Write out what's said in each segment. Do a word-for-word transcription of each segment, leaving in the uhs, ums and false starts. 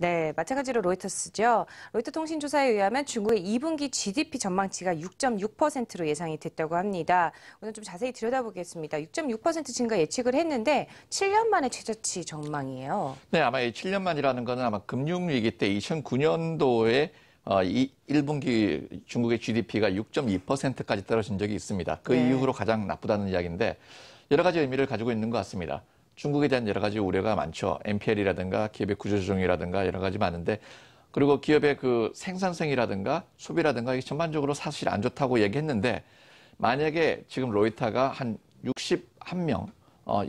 네, 마찬가지로 로이터스죠. 로이터통신 조사에 의하면 중국의 이 분기 지디피 전망치가 육 점 육 퍼센트로 예상이 됐다고 합니다. 오늘 좀 자세히 들여다보겠습니다. 육 점 육 퍼센트 증가 예측을 했는데 칠 년 만의 최저치 전망이에요. 네, 아마 이 칠 년 만이라는 거는 아마 금융위기 때 이천구 년도에 어, 이 일 분기 중국의 지디피가 육 점 이 퍼센트까지 떨어진 적이 있습니다. 그 네. 이후로 가장 나쁘다는 이야기인데 여러 가지 의미를 가지고 있는 것 같습니다. 중국에 대한 여러 가지 우려가 많죠. 엔피엘이라든가 기업의 구조조정이라든가 여러 가지 많은데 그리고 기업의 그 생산성이라든가 소비라든가 이게 전반적으로 사실 안 좋다고 얘기했는데 만약에 지금 로이터가 한 육십일 명, 어,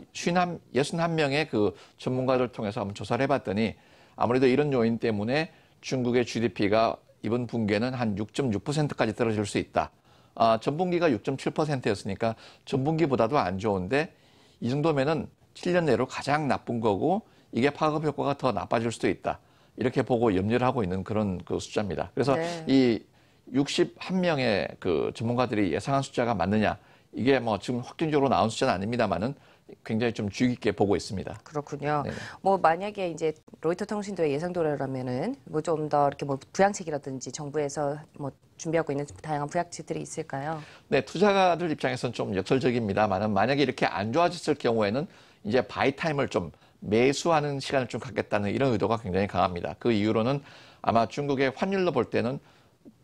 육십일 명의 그 전문가를 통해서 한번 조사를 해봤더니 아무래도 이런 요인 때문에 중국의 지디피가 이번 분기에는 한 육 점 육 퍼센트까지 떨어질 수 있다. 아, 전분기가 육 점 칠 퍼센트였으니까 전분기보다도 안 좋은데 이 정도면은 칠 년 내로 가장 나쁜 거고 이게 파급 효과가 더 나빠질 수도 있다. 이렇게 보고 염려를 하고 있는 그런 그 숫자입니다. 그래서 네. 이 육십일 명의 그 전문가들이 예상한 숫자가 맞느냐. 이게 뭐 지금 확정적으로 나온 숫자는 아닙니다만은 굉장히 좀 주의 깊게 보고 있습니다. 그렇군요. 네네. 뭐 만약에 이제 로이터 통신도의 예상도라면은 뭐 좀 더 이렇게 뭐 부양책이라든지 정부에서 뭐 준비하고 있는 다양한 부양책들이 있을까요? 네, 투자가들 입장에서는 좀 역설적입니다만은 만약에 이렇게 안 좋아졌을 경우에는 이제 바이 타임을 좀 매수하는 시간을 좀 갖겠다는 이런 의도가 굉장히 강합니다. 그 이유로는 아마 중국의 환율로 볼 때는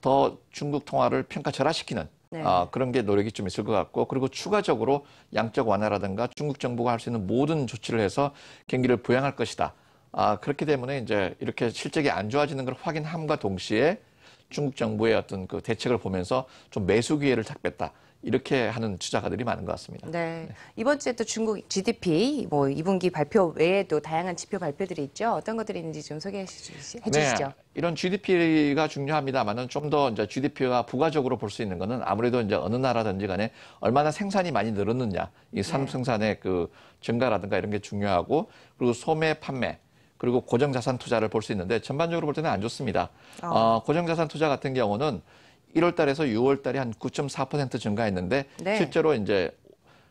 더 중국 통화를 평가절하시키는 네. 아, 그런 게 노력이 좀 있을 것 같고 그리고 추가적으로 양적 완화라든가 중국 정부가 할 수 있는 모든 조치를 해서 경기를 부양할 것이다. 아, 그렇기 때문에 이제 이렇게 실적이 안 좋아지는 걸 확인함과 동시에 중국 정부의 어떤 그 대책을 보면서 좀 매수 기회를 잡겠다. 이렇게 하는 투자가들이 많은 것 같습니다. 네. 네. 이번 주에 또 중국 지디피 뭐 이 분기 발표 외에도 다양한 지표 발표들이 있죠. 어떤 것들이 있는지 좀 소개해 주시죠. 네. 이런 지디피가 중요합니다만은 좀 더 이제 지디피와 부가적으로 볼 수 있는 거는 아무래도 이제 어느 나라든지 간에 얼마나 생산이 많이 늘었느냐. 이 산업 생산의 그 증가라든가 이런 게 중요하고 그리고 소매 판매 그리고 고정 자산 투자를 볼 수 있는데 전반적으로 볼 때는 안 좋습니다. 어. 어, 고정 자산 투자 같은 경우는 일월 달에서 유월 달에 한 구 점 사 퍼센트 증가했는데 네. 실제로 이제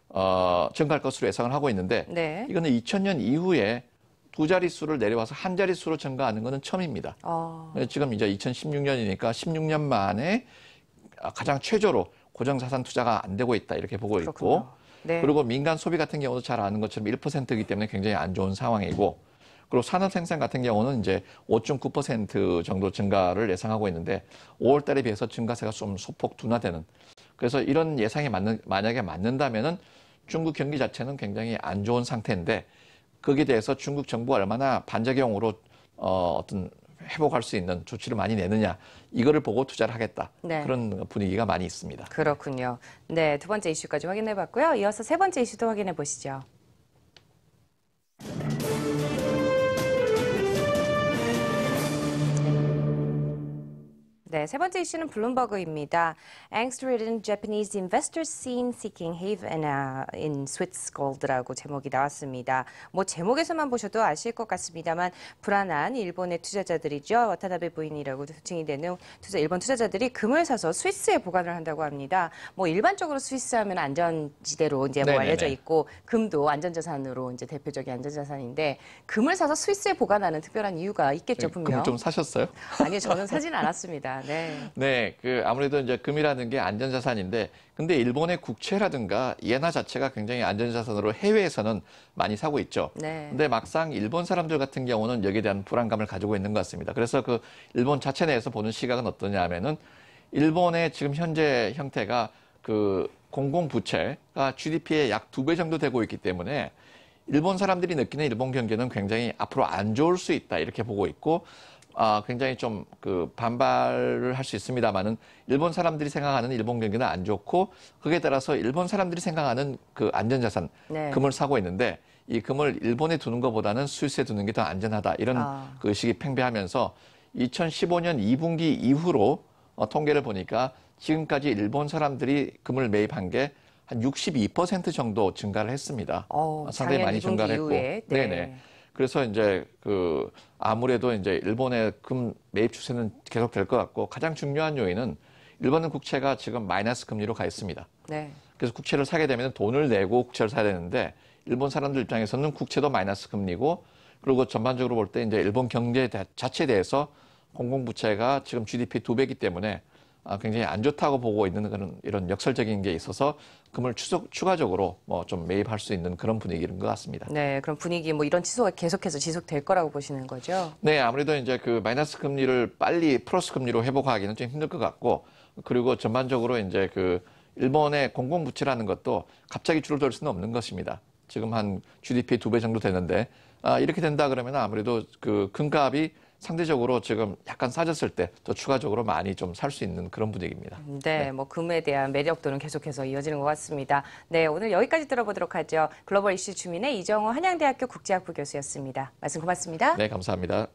어, 증가할 것으로 예상을 하고 있는데 네. 이거는 이천 년 이후에 두 자릿수를 내려와서 한 자릿수로 증가하는 것은 처음입니다. 어. 지금 이제 이천십육 년이니까 십육 년 만에 가장 최저로 고정자산 투자가 안 되고 있다 이렇게 보고 그렇구나. 있고 네. 그리고 민간 소비 같은 경우도 잘 아는 것처럼 일 퍼센트이기 때문에 굉장히 안 좋은 상황이고 그리고 산업 생산 같은 경우는 이제 오 점 구 퍼센트 정도 증가를 예상하고 있는데 오월 달에 비해서 증가세가 좀 소폭 둔화되는. 그래서 이런 예상이 맞는, 만약에 맞는다면은 중국 경기 자체는 굉장히 안 좋은 상태인데 거기에 대해서 중국 정부가 얼마나 반작용으로 어, 어떤 회복할 수 있는 조치를 많이 내느냐 이거를 보고 투자를 하겠다 네. 그런 분위기가 많이 있습니다. 그렇군요. 네, 두 번째 이슈까지 확인해봤고요. 이어서 세 번째 이슈도 확인해 보시죠. 네, 세 번째 이슈는 블룸버그입니다. Angst-ridden Japanese investors seen seeking haven in Swiss gold라고 제목이 나왔습니다. 뭐 제목에서만 보셔도 아실 것 같습니다만 불안한 일본의 투자자들이죠. 와타나베 부인이라고 호칭이 되는 투자, 일본 투자자들이 금을 사서 스위스에 보관을 한다고 합니다. 뭐 일반적으로 스위스 하면 안전지대로 이제 뭐 알려져 있고 금도 안전자산으로 이제 대표적인 안전자산인데 금을 사서 스위스에 보관하는 특별한 이유가 있겠죠, 분명. 금 좀 사셨어요? 아니요, 저는 사진 않았습니다. 네. 네, 그 아무래도 이제 금이라는 게 안전자산인데, 근데 일본의 국채라든가 엔화 자체가 굉장히 안전자산으로 해외에서는 많이 사고 있죠. 네. 근데 막상 일본 사람들 같은 경우는 여기에 대한 불안감을 가지고 있는 것 같습니다. 그래서 그 일본 자체 내에서 보는 시각은 어떠냐면은 일본의 지금 현재 형태가 그 공공부채가 지디피의 약 두 배 정도 되고 있기 때문에. 일본 사람들이 느끼는 일본 경제는 굉장히 앞으로 안 좋을 수 있다 이렇게 보고 있고 아, 굉장히 좀 그 반발을 할 수 있습니다만은 일본 사람들이 생각하는 일본 경제는 안 좋고 그에 따라서 일본 사람들이 생각하는 그 안전자산 네. 금을 사고 있는데 이 금을 일본에 두는 것보다는 스위스에 두는 게 더 안전하다 이런 아. 그 의식이 팽배하면서 이천십오 년 이 분기 이후로 어, 통계를 보니까 지금까지 일본 사람들이 금을 매입한 게 한 육십이 퍼센트 정도 증가를 했습니다. 어, 상당히 많이 증가를 했고. 네. 네네. 그래서 이제 그 아무래도 이제 일본의 금 매입 추세는 계속 될 것 같고 가장 중요한 요인은 일본은 국채가 지금 마이너스 금리로 가 있습니다. 네. 그래서 국채를 사게 되면 돈을 내고 국채를 사야 되는데 일본 사람들 입장에서는 국채도 마이너스 금리고 그리고 전반적으로 볼 때 이제 일본 경제 자체에 대해서 공공부채가 지금 지디피 두 배이기 때문에 굉장히 안 좋다고 보고 있는 그런 이런 역설적인 게 있어서 금을 추석, 추가적으로 뭐 좀 매입할 수 있는 그런 분위기인 것 같습니다. 네, 그럼 분위기 뭐 이런 치솟가 계속해서 지속될 거라고 보시는 거죠? 네, 아무래도 이제 그 마이너스 금리를 빨리 플러스 금리로 회복하기는 좀 힘들 것 같고, 그리고 전반적으로 이제 그 일본의 공공부채라는 것도 갑자기 줄어들 수는 없는 것입니다. 지금 한 지디피 두 배 정도 되는데 아, 이렇게 된다 그러면 아무래도 그 금값이 상대적으로 지금 약간 싸졌을 때 또 추가적으로 많이 좀 살 수 있는 그런 분위기입니다. 네, 네, 뭐 금에 대한 매력도는 계속해서 이어지는 것 같습니다. 네, 오늘 여기까지 들어보도록 하죠. 글로벌 이슈 주민의 이정호 한양대학교 국제학부 교수였습니다. 말씀 고맙습니다. 네, 감사합니다.